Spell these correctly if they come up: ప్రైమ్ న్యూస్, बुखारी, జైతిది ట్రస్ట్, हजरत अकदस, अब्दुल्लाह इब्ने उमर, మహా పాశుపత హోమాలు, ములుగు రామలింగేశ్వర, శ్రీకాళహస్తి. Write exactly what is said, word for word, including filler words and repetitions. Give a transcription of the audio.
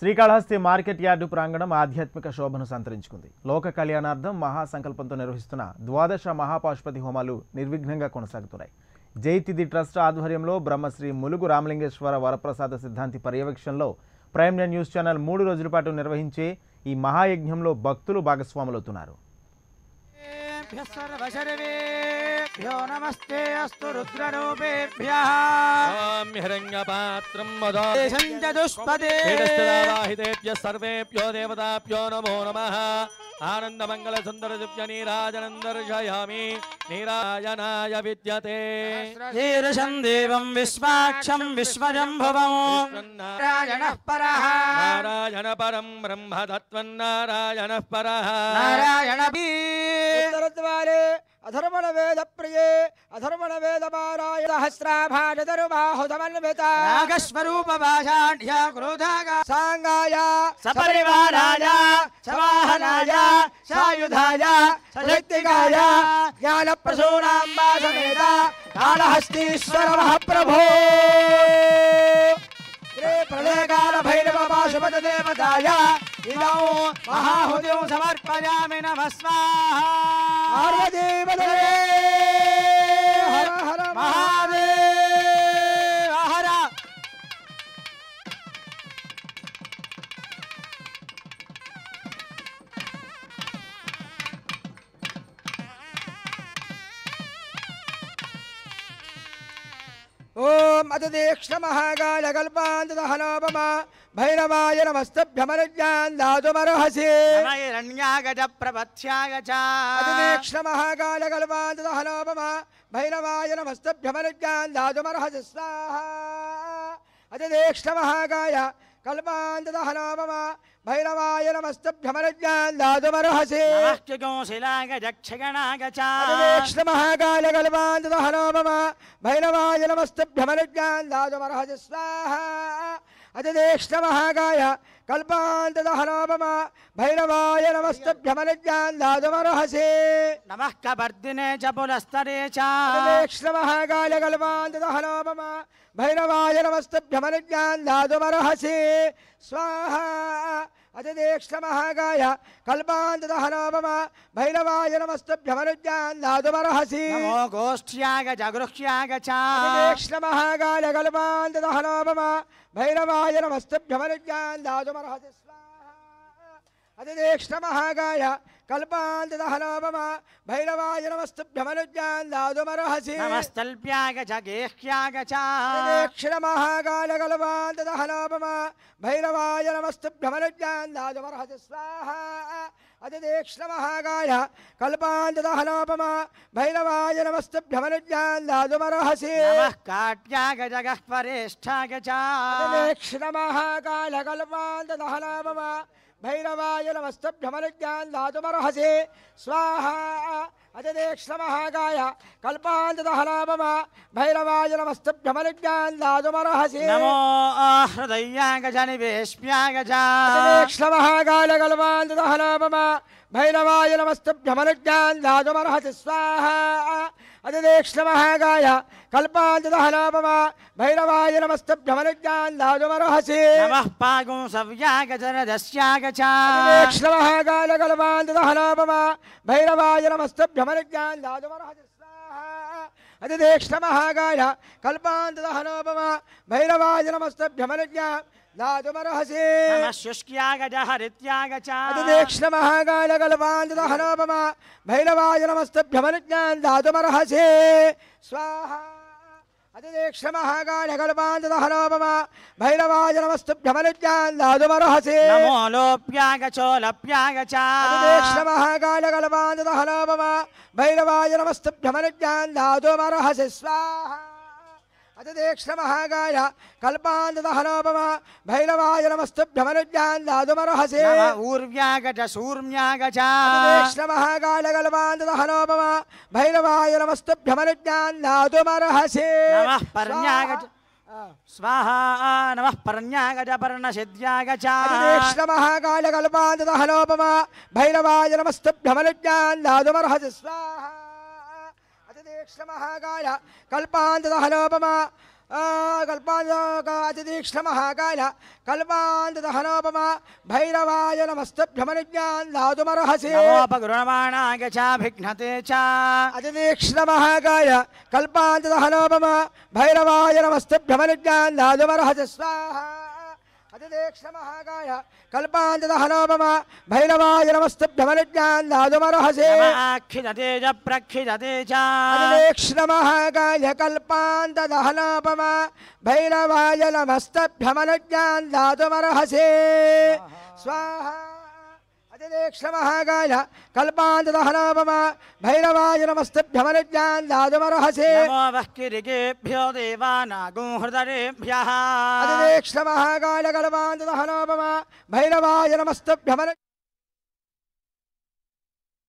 శ్రీకాళహస్తి market yard ప్రాంగణం ఆధ్యాత్మిక శోభను సంతరించుకుంది. లోక కళ్యాణార్థం మహాసంకల్పంతో నిర్వహిస్తున్న ద్వాదశ మహాపాశుపతి హోమాలు నిర్విఘ్నంగా కొనసాగుతున్నాయి. జైతిది ట్రస్ట్ ఆధ్వర్యంలో బ్రహ్మశ్రీ ములుగు రామలింగేశ్వర వరప్రసాద సిద్ధాంతి పర్యవేక్షణలో ప్రైమ్ న్యూస్ ఛానల్ మూడు రోజుల పాటు నిర్వహించే ఈ మహాయజ్ఞంలో భక్తులు భాగస్వాములవుతున్నారు. यो नमस्ते अस्तु रुद्ररूपेभ्यः ॐ हिरण्यपात्रं मदादेशं चतुष्पदे हेदस्तदावाहितेभ्यः सर्वेभ्यो देवताभ्यो नमो नमः आनन्दमङ्गल सुन्दर दिव्य नीराजनं दर्शयामि नीराजनाय विद्यते नीरशं देवं विश्वाक्षं विश्वजम्भवं नारायणः परः नारायण परं ब्रह्म तत्त्वं नारायणः परः नारायण उत्तरद्वारे अधर्मण वेद प्रिये अधर्मण वेद पाराय सहस्राभाजतरुबाहुतमन्विता नागस्वरूप भाषाढ्य क्रोधागा सांगाय सपरिवाराय सवाहनाय सायुधाय सशक्तिकाय ज्ञानप्रसूनाम्बा समेत कालहस्तीश्वर महाप्रभो प्रलयकाल भैरव पाशुपत देवताय इदौ महाहुतिं समर्पयामि नमः स्वाहा पार्वदेव हर हर महादेव हर ओम अतिदीक्ष्ण महाकालकल्पान्तदहनोपमा भैरवाय नमस्तभ्यमरज्ञान धातुमर्हसि हिरण्यागज प्रपथ्यागज अतिदीक्ष्ण महाकालकल्पान्तदहनोपमा भैरवाय नमस्तभ्यमरज्ञान धातुमर्हसि स्वाहा अतिदीक्ष्ण महाकाय कल्पान्तदहनोपमा भैरवाय नमस्तभ्यमरज्ञान धातुमर्हसि शिलागज क्षगणागज अतिदीक्ष्ण महाकालकल्पान्तदहनोपमा भैरवाय नमस्तभ्यमरज्ञान धातुमर्हसि स्वाहा अतिदेष्ट महाकाय कल्पान्तदहनोपमा भैरवाय नमस्तभ्यमरज्ञान धातुमर्हसि नमः कवर्धिने च पुरस्तरे च अतिदेष्ट महाकाय कल्पान्तदहनोपमा भैरवाय नमस्तभ्यमरज्ञान धातुमर्हसि स्वाहा अतिदेष्ट महाकाय कल्पान्तदहनोपमा भैरवाय नमस्तभ्यमरज्ञान धातुमर्हसि नमो गोष्ठ्याग जगृह्याग च अतिदेष्ट महाकाय कल्पान्तदहनोपमा भैरवाय नमस्तभ्यमरज्ञान धातुमर्हसि स्वाहा अतिदेष्ट महाकाय कल्पान्तदहनोपमा भैरवाय नमस्तभ्यमरज्ञान धातुमर्हसि नमस्तल्प्याग जगेह्याग च अतिदेष्ट महाकाय कल्पान्तदहनोपमा भैरवाय नमस्तभ्यमरज्ञान धातुमर्हसि स्वाहा अतिदेष्ट महाकाय कल्पान्तदहनोपमा भैरवाय नमस्तभ्यमरज्ञान धातुमर्हसि नमः काट्याग जगत्परेष्ठाग च अतिदेष्ट महाकाय कल्पान्तदहनोपमा भैरवाय नमस्तभ्यमरज्ञान धातुमर्हसि स्वाहा अतिदेष्ट महाकाय कल्पान्तदहनोपमा भैरवाय नमस्तभ्यमरज्ञान धातुमर्हसि नमो हृदयाग निवेश्याग अतिदेष्ट महाकाय कल्पान्तदहनोपमा भैरवाय नमस्तभ्यमरज्ञान धातुमर्हसि स्वाहा अतिदेष्ट महाकाय कल्पान्तदहनोपमा भैरवाय नमस्तभ्यमरज्ञान धातुमर्हसि नमः पागुं सव्याग जनदस्याग च अतिदेष्ट महाकाय कल्पान्तदहनोपमा भैरवाय नमस्तभ्यमरज्ञान धातुमर्हसि स्वाहा अतिदेष्ट महाकाय कल्पान्तदहनोपमा भैरवाय नमस्तभ्यमरज्ञान धातुमर्हसि नमः शुष्क्याग हरित्याग च अतिदेष्ट महाकाय कल्पान्तदहनोपमा भैरवाय नमस्तभ्यमरज्ञान धातुमर्हसि स्वाहा अतिदेष्ट महाकाय कल्पान्तदहनोपमा भैरवाय नमस्तभ्यमरज्ञान धातुमर्हसि नमो लोप्याग चोलप्याग च अतिदेष्ट महाकाय कल्पान्तदहनोपमा भैरवाय नमस्तभ्यमरज्ञान धातुमर्हसि स्वाहा अतिदेष्ट महाकाय कल्पान्तदहनोपमा भैरवाय नमस्तभ्यमरज्ञान धातुमर्हसि ऊर्व्याग सूर्म्याग च अतिदेष्ट महाकाय कल्पान्तदहनोपमा भैरवाय नमस्तभ्यमरज्ञान धातुमर्हसि नमः पर्ण्याग स्वाहा नमः पर्ण्याग पर्णसिद्ध्याग च अतिदेष्ट महाकाय कल्पान्तदहनोपमा भैरवाय नमस्तभ्यमरज्ञान धातुमर्हसि स्वाहा अतिदेष्ट महाकाय कल्पान्तदहनोपमा कल्पादीक्षमः काल कल्पान्तदहनोपम भैरवाय नमस्तभ्यमनुज्ञान् दातुमर्हसि नमोपगुरुणमाणाय च भिघ्नते च अतिदीक्षमः काल कल्पान्तदहनोपम भैरवाय नमस्तभ्यमनुज्ञान् दातुमर्हसि स्वाहा अतिदीक्षमः काल कल्पान्तदहनोपम भैरवाय नमस्तभ्यमनुज्ञान् दातुमर्हसि अक्षिदते च प्रक्षिदते च अतिदीक्षमः काल कल्पान्तदहनोपम भैरवाय नमस्तभ्यमनुज्ञान् दातुमर्हसि स्वाहा अतिदेक्षमः काल कल्पान्तदहनोपम भैरवाय नमस्तभ्यमनुज्ञान् दातुमर्हसि नमो वह्किरिकेभ्यो देवानागो हृदयेभ्यः अतिदेक्षमः काल कल्पान्तदहनोपम भैरवाय नमस्तभ्यमनुज्ञान्